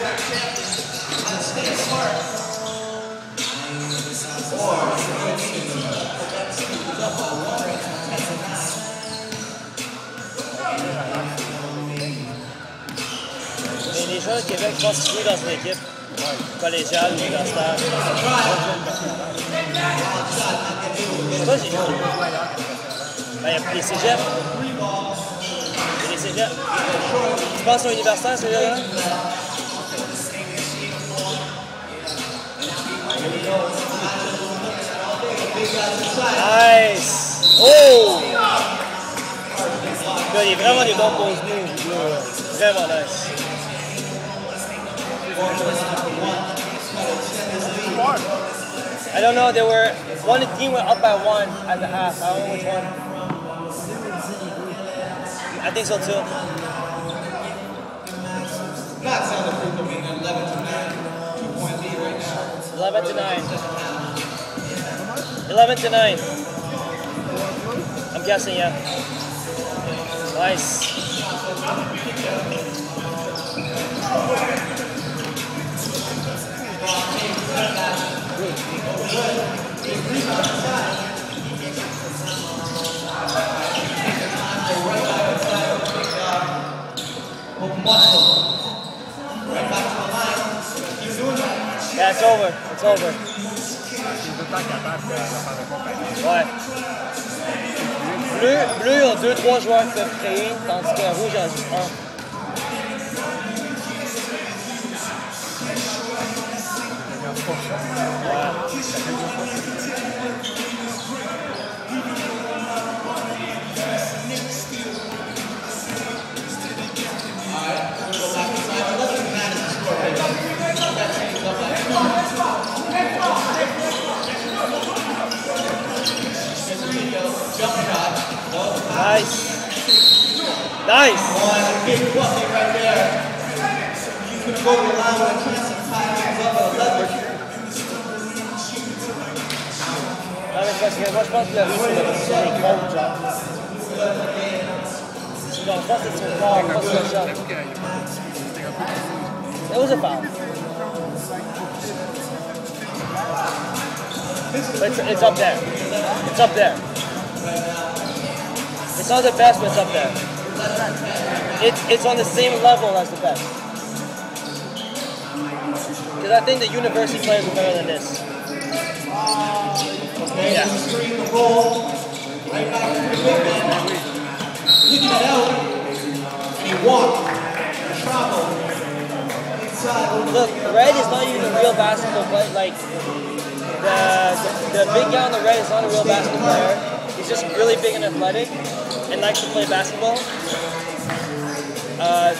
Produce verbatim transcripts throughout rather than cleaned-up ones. Il y a des gens au Québec qui vont se jouer dans une équipe collégiale ou dans ce stade. Toi, j'ai vu. Il y a des cégeps. Il y a des cégeps. Tu penses au universitaire, celui-là? Nice! Oh! Là, il est vraiment des bons poses nous. Vraiment nice. I don't know, they were, one team went up by one at the half. I don't know which one. I think so too. eleven to nine. eleven to nine. I'm guessing, yeah. Nice. Yeah, it's over. It's over. Ouais. Bleu, bleu ont deux, trois joueurs qui peuvent créer, tandis que rouge en a juste un. Nice. Nice. Oh, that's a big bucket right there. You could go to line with a chance of five up eleven. Moi je pense que le rouge c'est les gros genre. Genre je pense que c'est son corps, pas son genre. It was a foul. It's, it's up there. It's up there. It's not the best, but it's up there. It's, it's on the same level as the best. Because I think the university players are better than this. Okay, yeah. Screen the ball, right back to the big man. Kick it out, and he walked, and traveled, inside. Look, red is not even a real basketball player. Like, the, the, the big guy on the red is not a real basketball player. He's just really big and athletic, and likes to play basketball. Uh,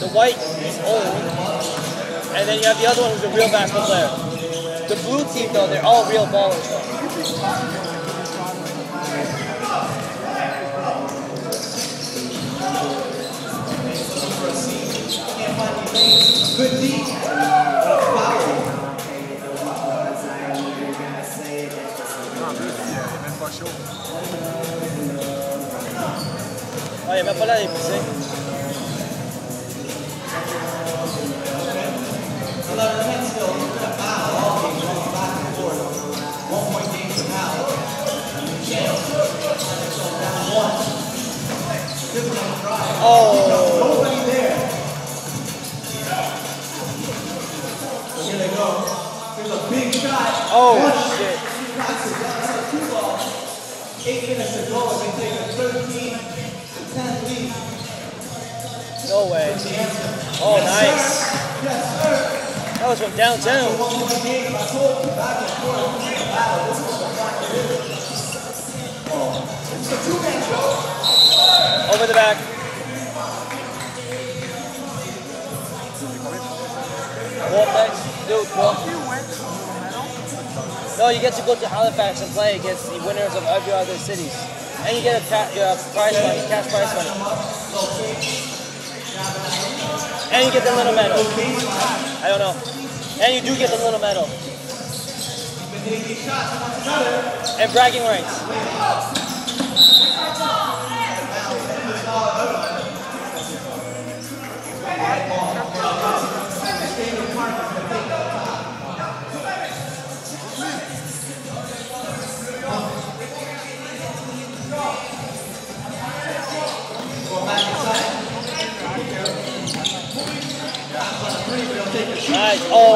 the white is old, and then you have the other one who's a real basketball player. The blue team, though, they're all real ballers, though. Good deed. Ah, il n'y a même pas l'air épuisé. Oh! Here they go. There's a big shot. Oh, shit. Two balls. Eight minutes to go, and they take a thirteen to ten lead. No way. Oh, nice. That was from downtown. Over the back. Dude, well, no, you get to go to Halifax and play against the winners of every other cities. And you get a ca uh, prize money, cash prize money. And you get the little medal. I don't know. And you do get the little medal. And bragging rights. Nice. Oh. Nice.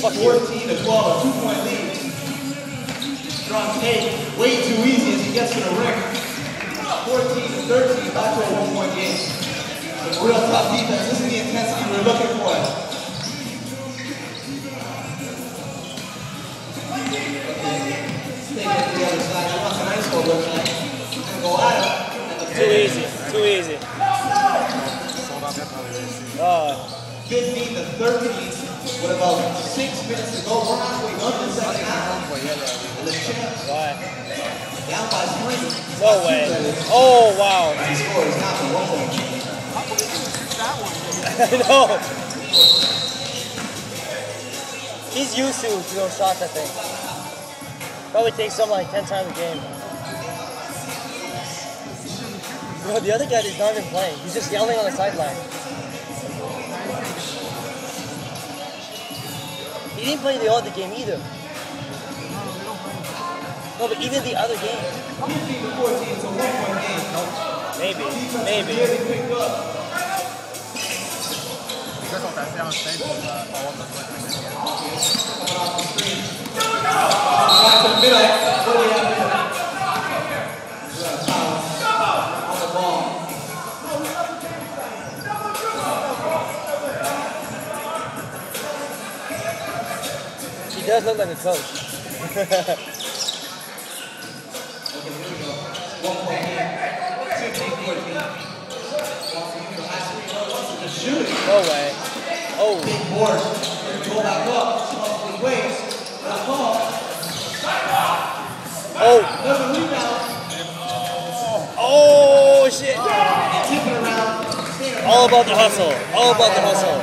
fourteen to twelve, a two-point lead. Strong eight, way too easy as he gets to the ring. fourteen to thirteen, back to a one-point game. It's real tough defense. This is the intensity we're looking for. Stay at the other side. He wants a nice goal look like. He's going to go at him. Too easy, too easy. Oh. fifteen to thirteen, with about six minutes to go. We're halfway up the second half. And the champs down by three. No way. Oh, wow. The score is not the one. I believe it's that one. No. He's used to those shots, I think. Probably takes something like ten times a game. Bro, the other guy is not even playing. He's just yelling on the sideline. He didn't play the other game either. No, but even the other game. Maybe, maybe. He does look like a coach. No way. Oh. Big board. Oh. Oh, shit. All about the hustle. All about the hustle.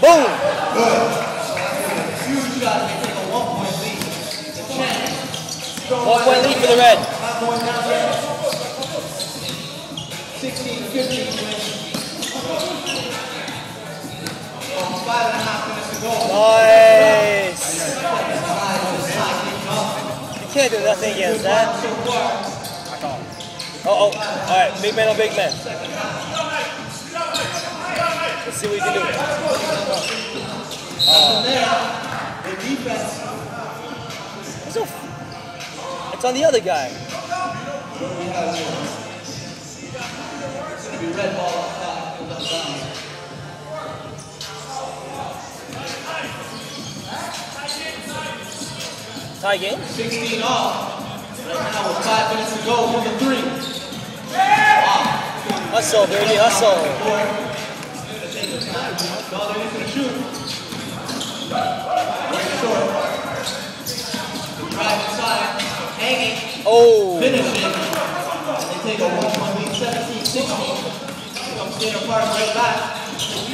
Boom! Good. Huge shot. They take a one-point lead. One-point lead for the red. sixteen fifteen. Five and a half minutes to go. Nice. You can't do nothing against that. Uh oh. Alright, big man on big man. Let's see what you can do. Uh, the defense. So, it's on the other guy. It's going to be red ball on top and left down. Tie game? sixteen off. Right now with five minutes to go for the three. Wow. Hustle, baby, hustle. No, they're just going to shoot. Right short. Drive inside. Hanging. Oh. Finishing. They take a one-point lead, seventeen sixteen. Come stand apart right back.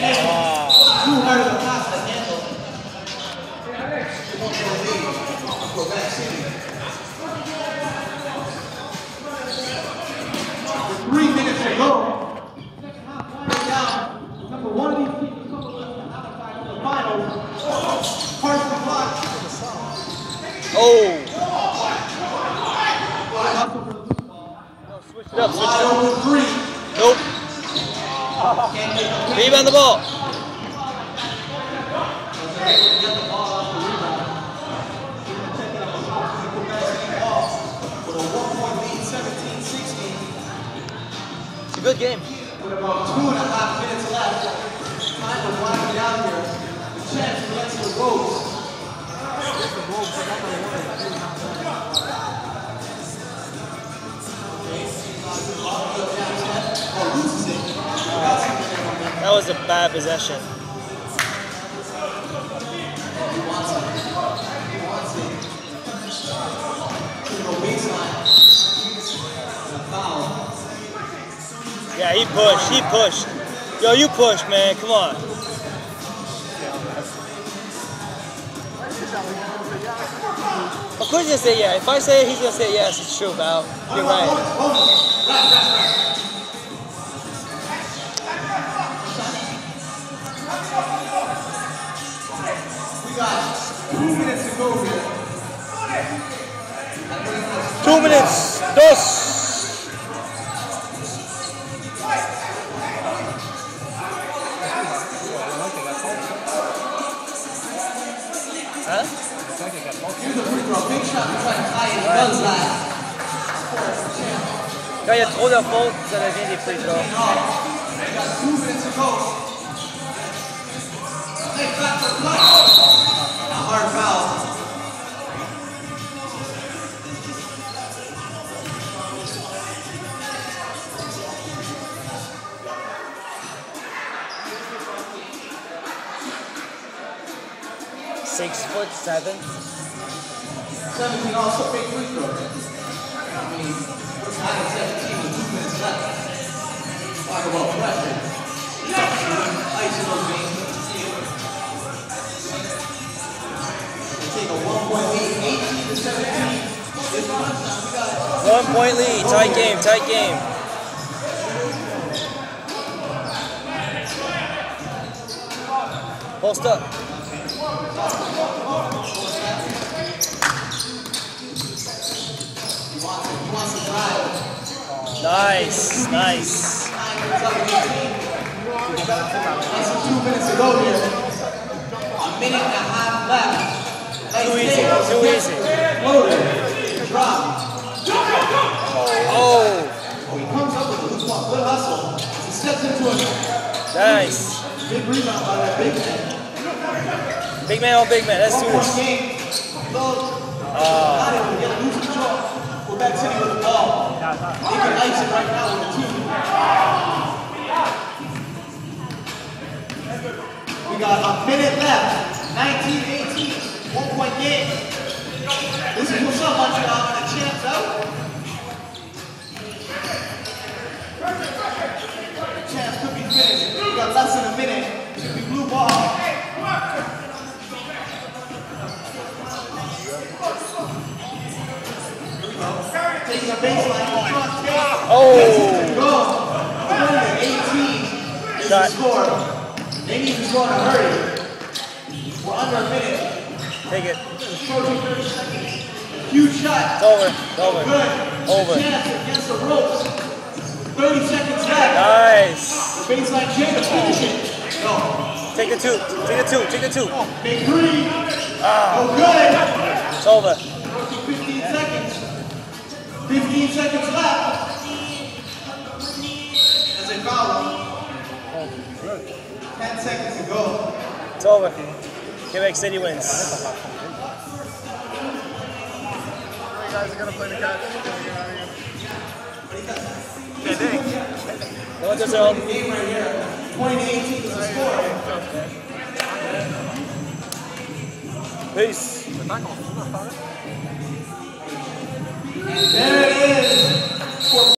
And too hard of a pass to handle. one-point lead for Quebec City. With three minutes to go. Up, switch up. Three. Nope. Rebound the ball. It's a good game. With about two and a half minutes left, time to wind it out here. The chance to let the Wolves. That was a bad possession. Yeah, he pushed, he pushed. Yo, you pushed, man, come on. Of course he's gonna say yeah. If I say it, he's gonna say yes, it's true, Val. You're right. dos. Huh? Quand il y a trop de fautes, ça devient des free throws. A hard foul. Six foot seven. Seventeen also big free throw. I mean, first time at seventeen with two minutes left. Talk about pressure. Ice in those games. Take a one-point lead, eighteen to seventeen. One-point lead, tight game, tight game. Post up. Nice, nice. Two minutes to go here. A minute and a half left. Too easy, too easy. Loaded, drop. Oh! Oh, he comes up with a good block, good hustle. He steps into it. Nice. Big rebound by that big man. Big man on big man, that's too easy. One point game. Not able to get loose control. Quebec City with the ball. They can ice it right now with the two. We got a minute left. nineteen eighteen. One-point game. This is what's up, Montreal, and a chance out. The chance could be finished. We've got less than a minute. It should be blue ball. Here we go. Taking a baseline. Oh! Go. eighteen is the score. They need to score in a hurry. We're under a minute. Take it. Huge shot. It's over. It's over. Good. Over. Chance against the ropes. thirty seconds left. Nice. The baseline chance. Finish it. Go. Take the two. Take the two. Take the two. Oh, big three. Ah. Oh, good. It's over. fifteen yeah. seconds. fifteen seconds left. As a foul. Oh, good. ten seconds to go. It's over. Quebec City wins. Hey guys, are gonna play the catch. Hey, Dink. Go with yourself. Game right here. twenty to eighteen is the score. Peace.